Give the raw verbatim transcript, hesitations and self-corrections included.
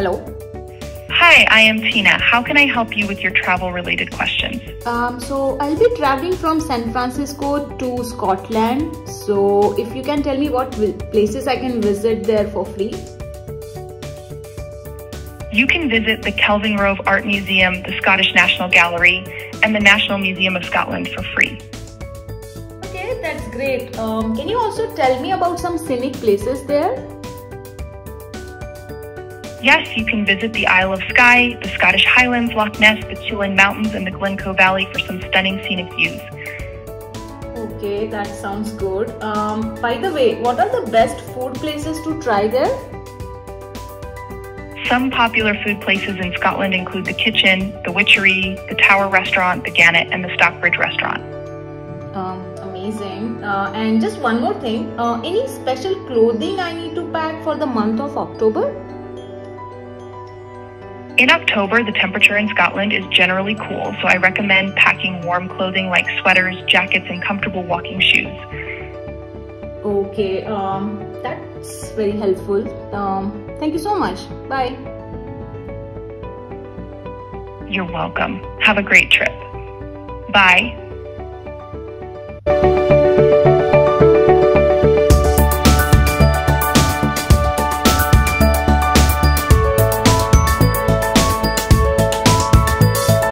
Hello. Hi, I am Tina. How can I help you with your travel-related questions? Um, so I'll be traveling from San Francisco to Scotland. So if you can tell me what places I can visit there for free. You can visit the Kelvingrove Art Museum, the Scottish National Gallery, and the National Museum of Scotland for free. Okay, that's great. Um, can you also tell me about some scenic places there? Yes, you can visit the Isle of Skye, the Scottish Highlands, Loch Ness, the Cuillin Mountains, and the Glencoe Valley for some stunning scenic views. Okay, that sounds good. Um, by the way, what are the best food places to try there? Some popular food places in Scotland include the Kitchen, the Witchery, the Tower Restaurant, the Gannet, and the Stockbridge Restaurant. Um, amazing. Uh, and just one more thing, uh, any special clothing I need to pack for the month of October? In October, the temperature in Scotland is generally cool, so I recommend packing warm clothing like sweaters, jackets, and comfortable walking shoes. Okay, um, that's very helpful. Um, Thank you so much. Bye. You're welcome. Have a great trip. Bye.